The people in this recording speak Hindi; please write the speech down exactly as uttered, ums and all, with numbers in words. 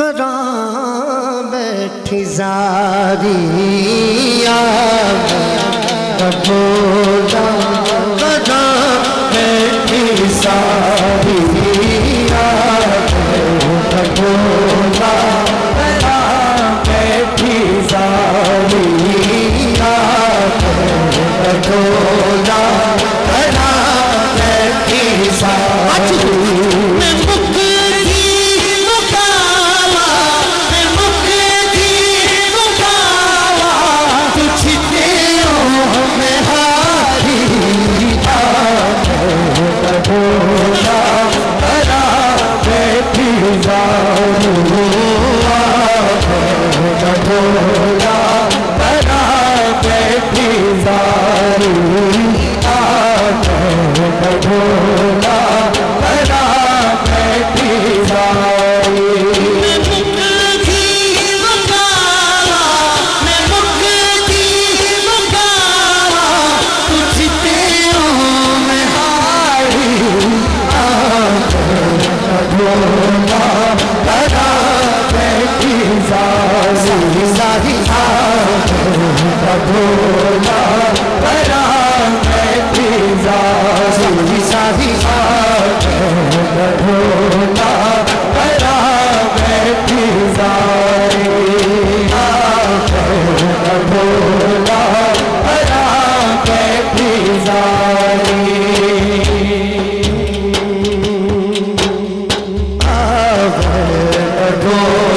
करां बैठी ज़ारी आ मेरा ढोला करां बैठी ज़ारी आ मेरा ढोला करां बैठी ज़ारी आ मेरा ढोला करां बैठी ज़ारी। Oh